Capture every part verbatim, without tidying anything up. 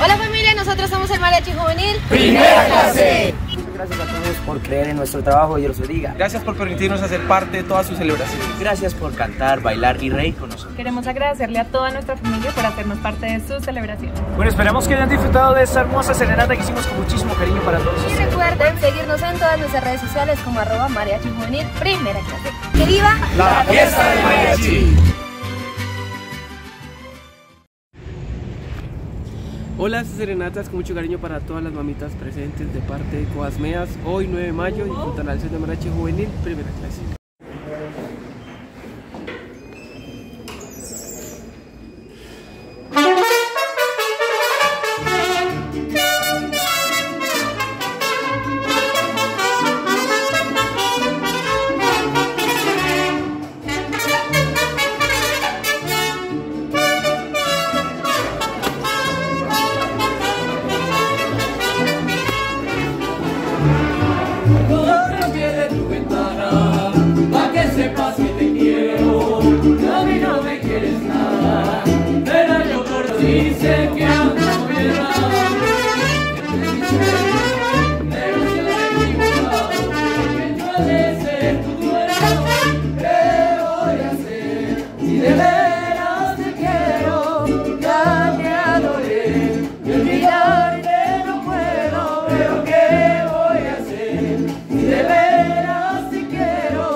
Hola familia, nosotros somos el Mariachi Juvenil Primera Clase. Muchas gracias a todos por creer en nuestro trabajo, Dios los bendiga. Gracias por permitirnos hacer parte de todas sus celebraciones. Gracias por cantar, bailar y reír con nosotros. Queremos agradecerle a toda nuestra familia por hacernos parte de su celebración. Bueno, esperamos que hayan disfrutado de esta hermosa serenata que hicimos con muchísimo cariño para todos. Y recuerden seguirnos en todas nuestras redes sociales como arroba Mariachi Juvenil Primera Clase. ¡Que viva la fiesta del mariachi! Hola, serenatas con mucho cariño para todas las mamitas presentes de parte de Coasmedas. Hoy nueve de mayo y junto al Centro de Mariachi Juvenil Primera Clase. Dice que aún no me da, pero se ha equivocado, porque no ha de ser tu dueño. ¿Qué voy a hacer? Si de veras te quiero, ya te adoré, y olvidarte no puedo, pero ¿qué voy a hacer? Si de veras te quiero,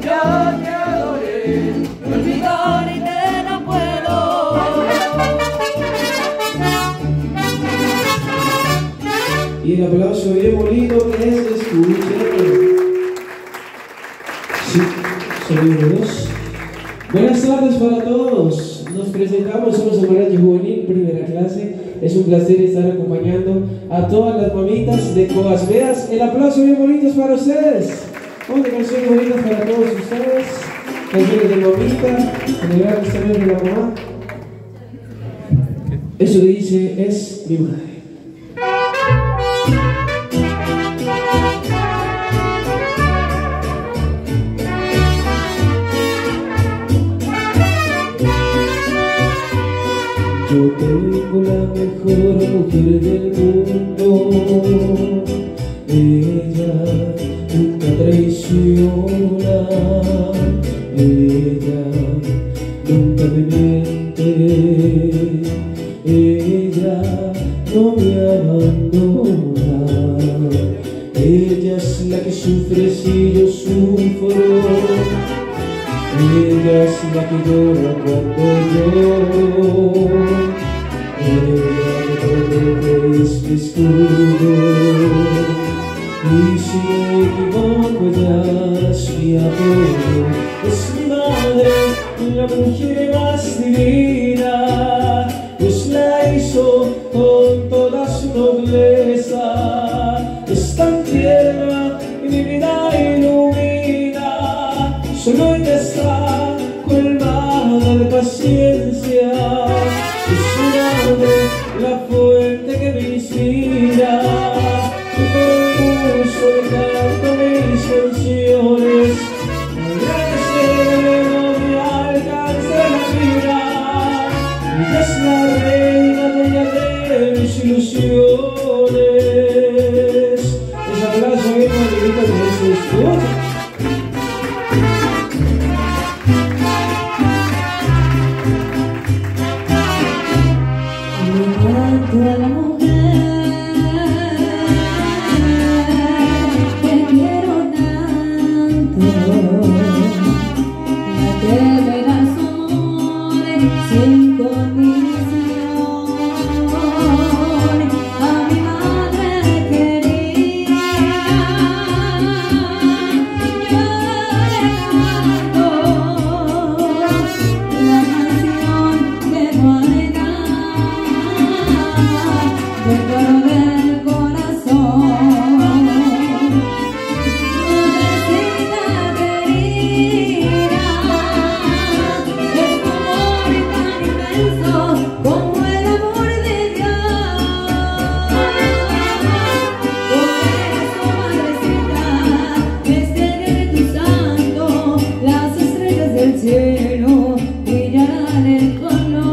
ya te adoré, y olvidarte. Y el aplauso bien bonito que se escuche. Sí, saludos. Buenas tardes para todos. Nos presentamos, somos el Mariachi Juvenil Primera Clase. Es un placer estar acompañando a todas las mamitas de Coasveas. El aplauso bien bonito es para ustedes. Una canción bonita para todos ustedes. Canciones de mamita, celebramos también de la mamá. Eso que dice es mi madre. Yo tengo la mejor mujer del mundo, ella nunca traiciona, ella nunca me miente, ella no me abandona, ella es la que sufre si yo sufro. Ella es la que llora cuando lloro, ella es mi escudo, y si me equivoco ella es mi amor, es mi madre, la mujer más divina, pues la hizo con toda su nobleza, es tan tierna y divina y ilumina, solo ella está colmada de paciencia, es su madre la fuente que me inspira, tu concurso de canto mis canciones, agradece no me alcance la vida, ella es la reina, dueña de mis ilusiones. Les abrazo a mi madrita de Jesús. Mirar el color.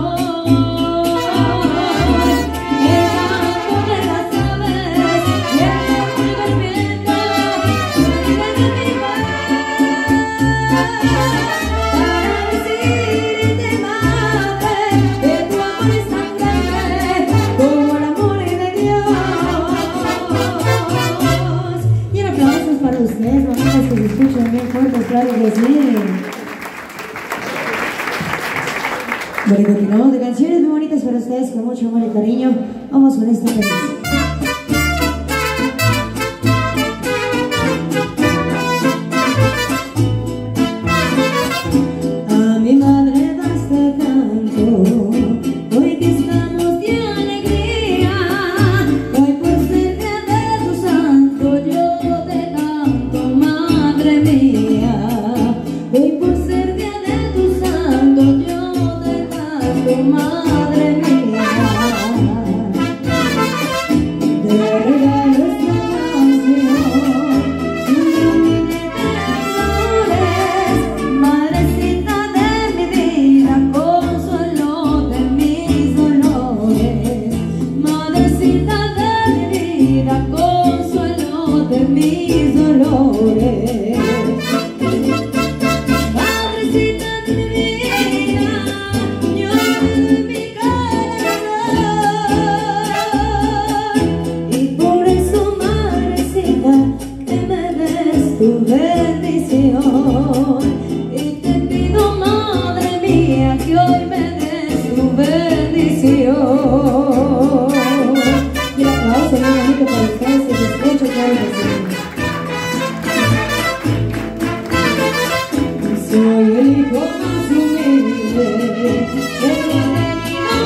Carlos Miguel. Bueno, continuamos de canciones muy bonitas para ustedes, con mucho amor y cariño. Vamos con esta canción. Qué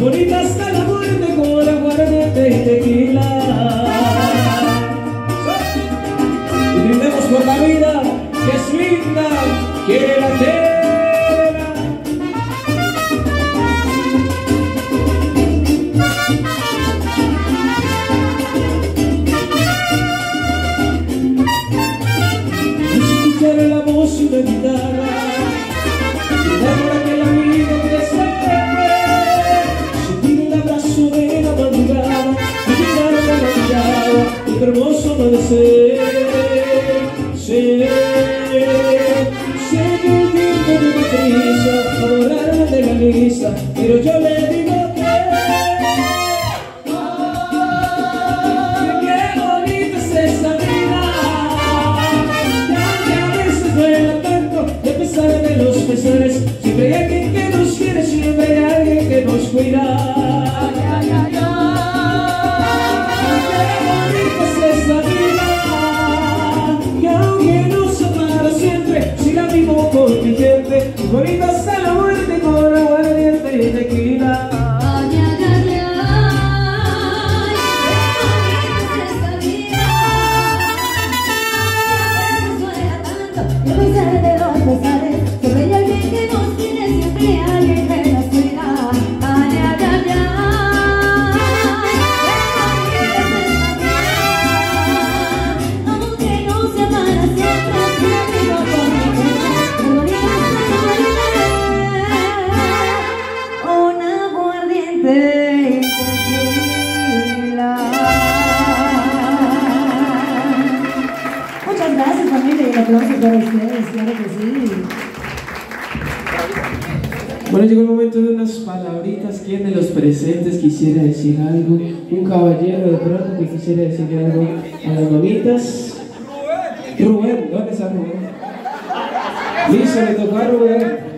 bonita bonito saludarte con aguardiente y tequila. Voy a cambiar esta vida. A veces suena tanto, yo no sé de dónde sale, sobre ella alguien que nos tiene siempre alguien que nos cuida. Voy a cambiar esta vida, aunque no sea para siempre. Bueno, llegó el momento de unas palabritas. ¿Quién de los presentes quisiera decir algo? Un caballero de pronto que quisiera decir algo a las mamitas. Rubén, ¿dónde está Rubén? Listo, le tocó a Rubén.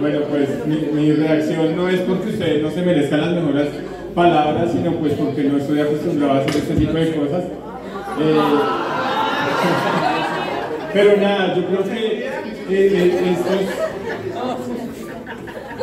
Bueno, pues mi, mi reacción no es porque ustedes no se merezcan las mejores palabras, sino pues porque no estoy acostumbrado a hacer este tipo de cosas. Eh, pero nada, yo creo que eh, eh, estos,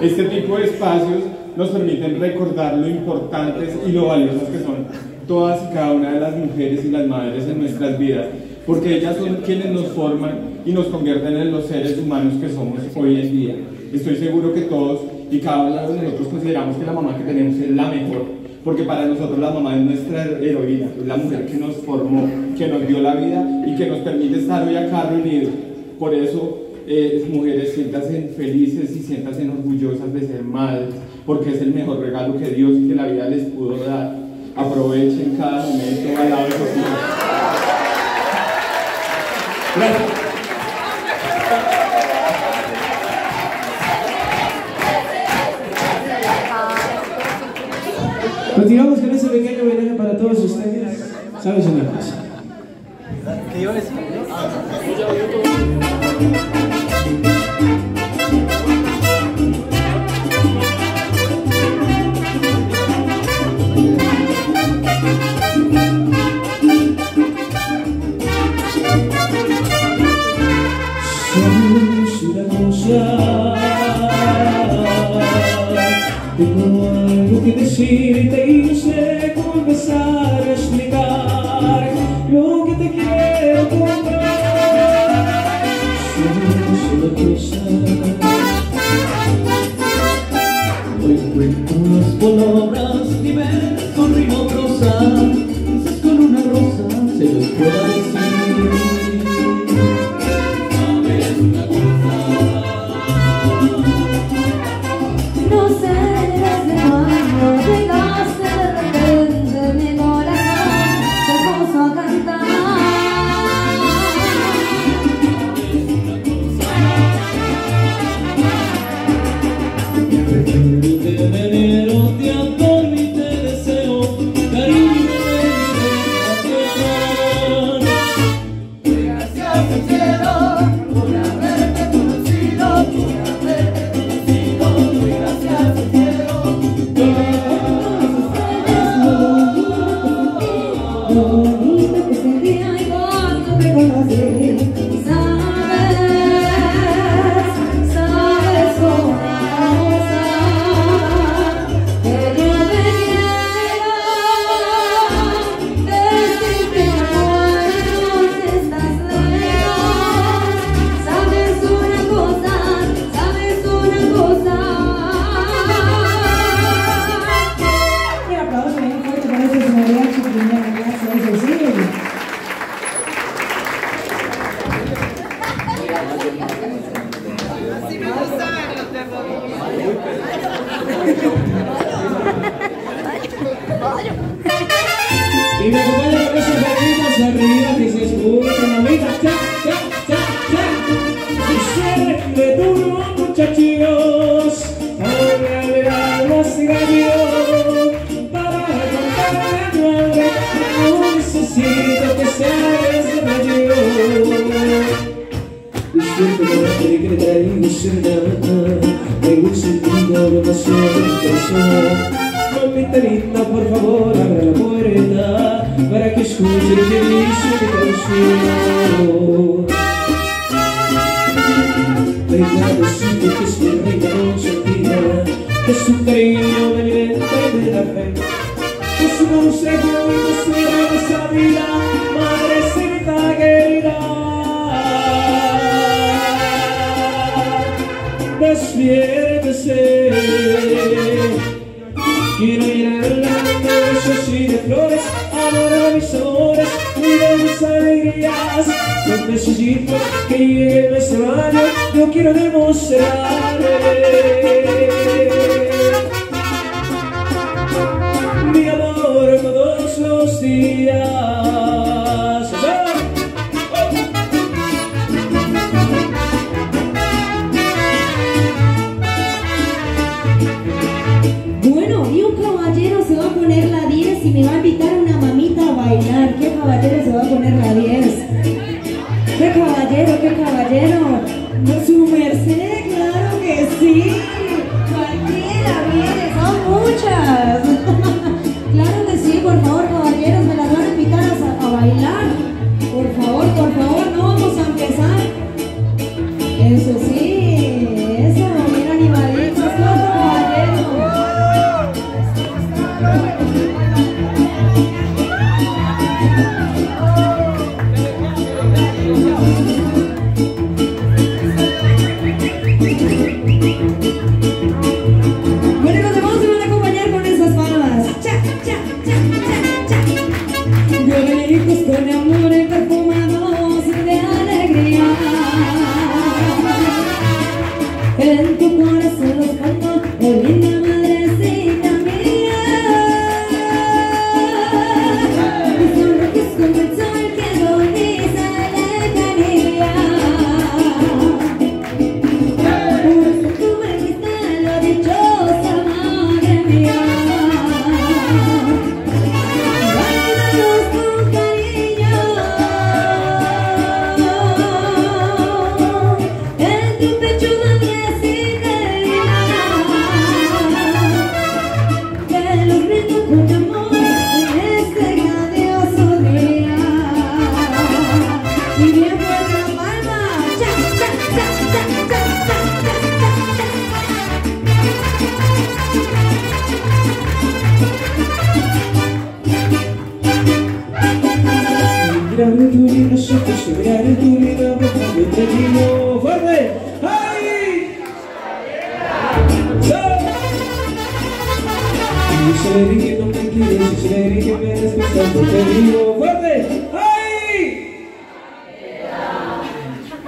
este tipo de espacios nos permiten recordar lo importantes y lo valiosas que son todas y cada una de las mujeres y las madres en nuestras vidas, porque ellas son quienes nos forman y nos convierten en los seres humanos que somos hoy en día. Estoy seguro que todos y cada uno de nosotros consideramos que la mamá que tenemos es la mejor, porque para nosotros la mamá es nuestra heroína, es la mujer que nos formó, que nos dio la vida y que nos permite estar hoy acá reunidos. Por eso, eh, mujeres, siéntanse felices y siéntanse orgullosas de ser madres, porque es el mejor regalo que Dios y que la vida les pudo dar. Aprovechen cada momento al lado de sus hijos. Gracias. Continuamos con ese pequeño homenaje para todos ustedes. ¿Sabes una cosa? ¿Qué iba a decir? Tengo algo que decirte y no sé cómo empezar a explicar lo que te quiero contar. Solo una cosa, no encuentro las palabras ni ver con rima prosa, quizás con una rosa se los pueda decir. Y me acompaña con esas manitas arriba que se escuchan, mamitas, cha, cha, cha, cha. Y se de duro, muchachillos, ahora le damos y gallo para contar de nuevo. No necesito que seas de mayo. Y siempre me gustaría que te traigo sin nada. Me gusta el mundo, demasiado, demasiado. papita linda, por favor abre la puerta para que escuche el inicio de mi canción. Regalo que es mi regalo sentida, que su cariño me alimenta y me da fe, que su dulce cuento será nuestra vida, madrecita querida, despiértese. Quiero llenar la noche así de flores, adorar mis amores y de mis alegrías. No necesito que llegue el escenario, yo quiero demostrarle mi amor todos los días. Si me va a invitar una mamita a bailar, ¿qué caballero se va a poner la diez? ¿Qué caballero, qué caballero? Su merced, claro que sí. Cualquiera viene, son muchas. Claro que sí, por favor, caballeros, me las van a invitar a, a bailar. Por favor, por favor, no vamos a empezar. Eso sí, eso, bien animaditos, caballeros.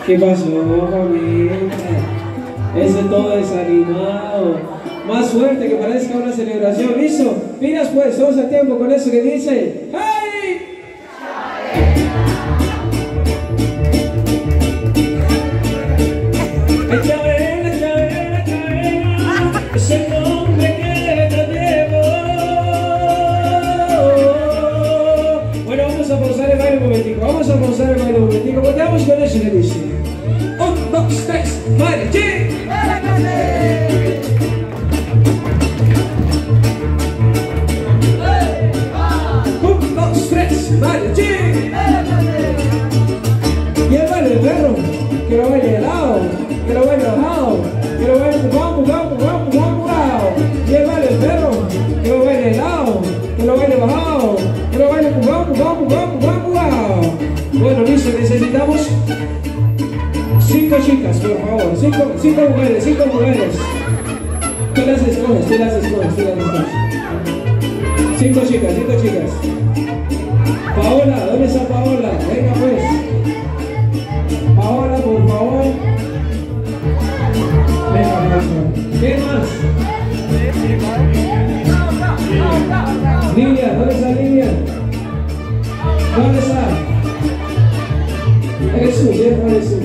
¿Qué pasó, familia? Eso es todo desanimado. Más fuerte, que parezca una celebración. ¿Listo? Miras pues, todos a tiempo con eso que dice. ¡Ay! ¡Ay! ¡Ay! Vamos a pausar el baile un momentico, volteamos con eso le dice. Un, dos, tres, mariachi. Un, dos, tres, mariachi. Y el baile de perro, que lo baile helado, que lo baile enojado, que lo baile guapo, guapo, guapo, guapo, guapo. Y el baile de perro, que lo baile helado, que lo baile bajado, que lo baile guapo, guapo, guapo, guapo. Bueno, listo, necesitamos cinco chicas, por favor, cinco, cinco mujeres, cinco mujeres. Tú las escoges, tú las escoges, tú las escoges. Cinco chicas, cinco chicas. Paola, ¿dónde está Paola? Venga pues. Paola, por favor. Venga, venga. ¿Qué más? Lidia, ¿dónde está Lidia? ¿Dónde está? Eso, deja eso.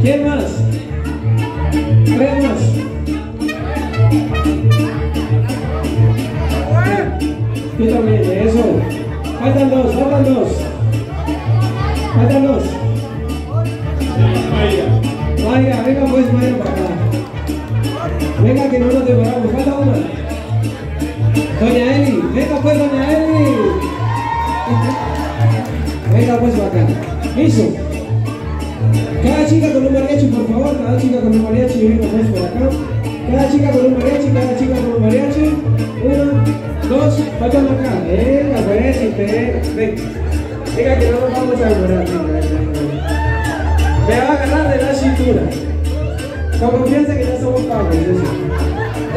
¿Quién más? ¿Quién más? Yo también, eso. Faltan dos, faltan dos. Faltan dos. Vaya, venga pues, vaya para acá. Venga, que no nos devoramos. Falta una. Doña Eli. Venga pues, doña Eli. Venga pues, bacán. Listo. Cada chica con un mariachi, por favor. Cada chica con un mariachi. Venga pues, por acá. Cada chica con un mariachi. Cada chica con un mariachi. Uno, dos. Faltan acá. Venga pues, venga. Venga, que no nos vamos a devorar. Me va a agarrar de la cintura. Con confianza que ya somos pagos. Eso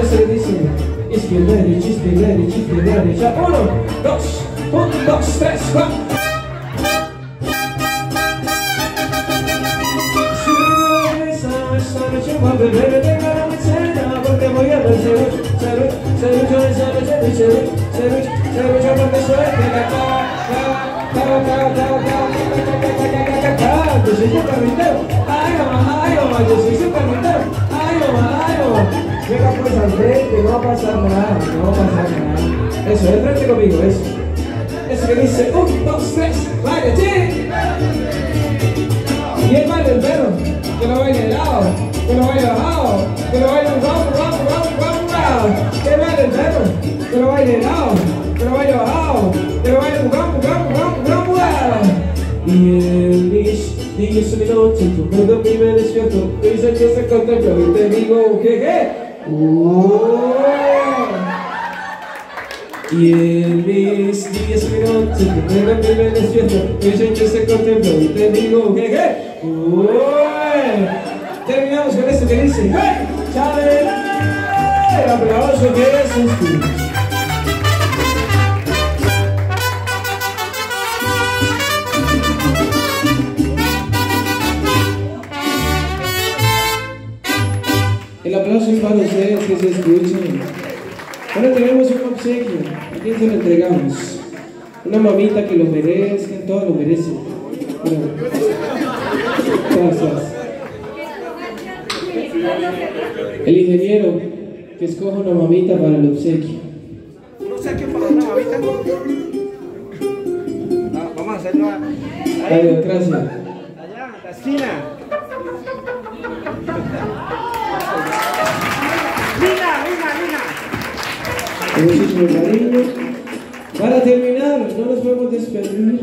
es buenísimo. Izquierda, derecha, izquierda, derecha, izquierda, derecha. Uno, dos, uno, dos, tres, cuatro. Yo soy supervintero, ay mamá, ay mamá, yo soy supervintero, ay mamá, ay mamá. Venga pues al frente, no va a pasar nada, no va a pasar nada. Eso, de frente conmigo, eso. Eso que dice, un, dos, tres, baile, sí. Y el baile entero, que lo baile helado, que lo baile bajado, que lo baile round, round, round, round, round. El baile entero, que lo baile helado, que lo baile bajado, que lo baile round, round, round, round, round. Y el bicho. Y yo soy noche, tu mundo a mí me despierto. Dice que se contempla y te digo jeje. Y el mis días mi noche, tu mundo a mí me despierto. Dice que se contempla y te digo jeje. Terminamos con esto que dice chale. El aplauso que es tú. El aplauso es para ustedes que se escuchen. Ahora tenemos un obsequio. ¿A quién se lo entregamos? Una mamita que lo merece, todos lo merecen. Gracias. El ingeniero que escoja una mamita para el obsequio. ¿Uno saque para una mamita? Vamos a hacerlo. La democracia. Allá, la esquina. Muchísimo cariño. Para terminar, no nos podemos despedir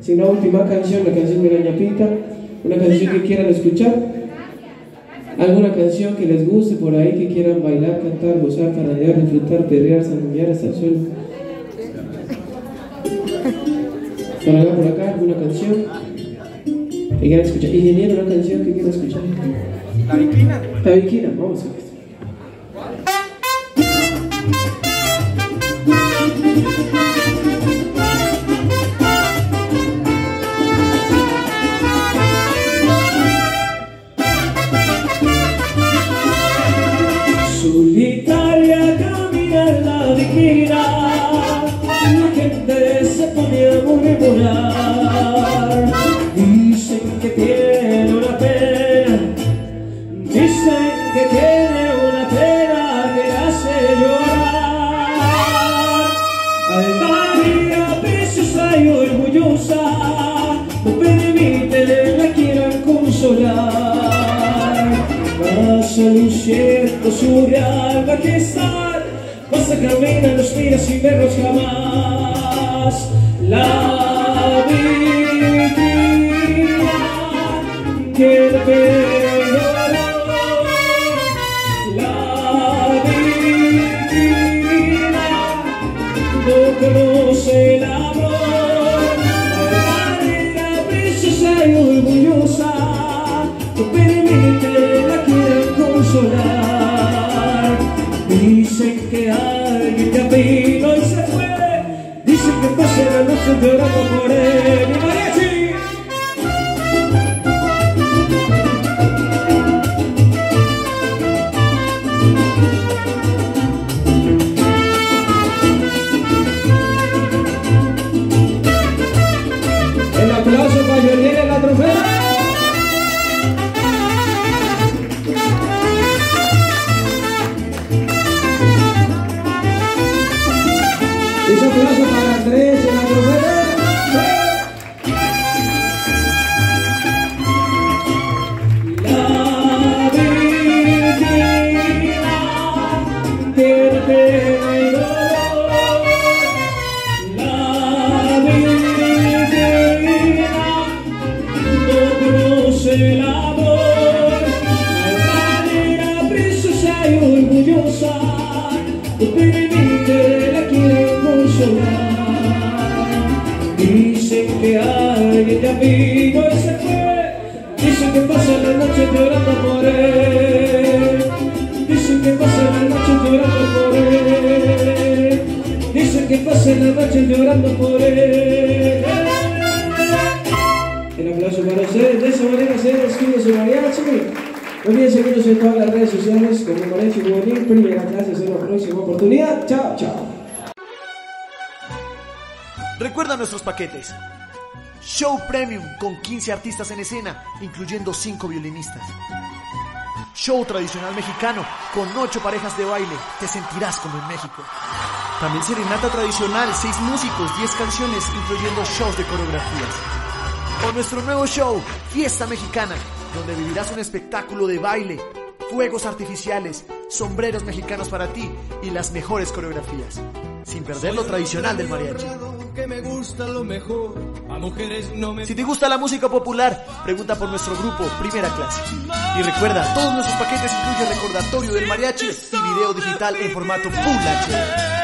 sin la última canción, la canción de Doña Pita. Una canción que quieran escuchar, alguna canción que les guste por ahí, que quieran bailar, cantar, gozar, canalear, disfrutar, perrear, sanguinear hasta el suelo. Por acá, por acá, alguna canción que quieran escuchar. Ingeniero, una canción que quieran escuchar. La Viquina. La Viquina, vamos a ver. Solitaria camina en la viquina, la gente se pone a murmurar. Dicen que tiene una pena, dicen que tiene una pena que hace llorar. Altaria, preciosa y orgullosa, no permite la quieran consolar. Pasa un cierto surreal va a estar, pasa, camina, nos mira sin vernos jamás. La víctima que la perdonó, la víctima no conoce el amor. La vida preciosa y orgullosa no permite la quiera consolar. Dicen que alguien te vino y se fue, dicen que pasé la noche llorando por él. ¡Mi mariachi! El aplauso para Jordiel en la trompeta. La Virgen que pasa la noche llorando por él. Dicen que pasa la noche llorando por él. Dicen que pasa la noche llorando por él. El aplauso para ustedes. De esa manera se despide su mariachi. No olviden seguirnos en todas las redes sociales como Mariachi Juvenil Primera Clase. Hasta la próxima oportunidad. Chao, chao. Recuerda nuestros paquetes. Show Premium con quince artistas en escena, incluyendo cinco violinistas. Show tradicional mexicano con ocho parejas de baile. Te sentirás como en México. También serenata tradicional, seis músicos, diez canciones, incluyendo shows de coreografías. O nuestro nuevo show, Fiesta Mexicana, donde vivirás un espectáculo de baile, fuegos artificiales, sombreros mexicanos para ti y las mejores coreografías. Sin perder lo tradicional del mariachi. Que me gusta lo mejor, a mujeres no me... Si te gusta la música popular, pregunta por nuestro grupo Primera Clase. Y recuerda, todos nuestros paquetes incluyen recordatorio del mariachi y video digital en formato Full H D.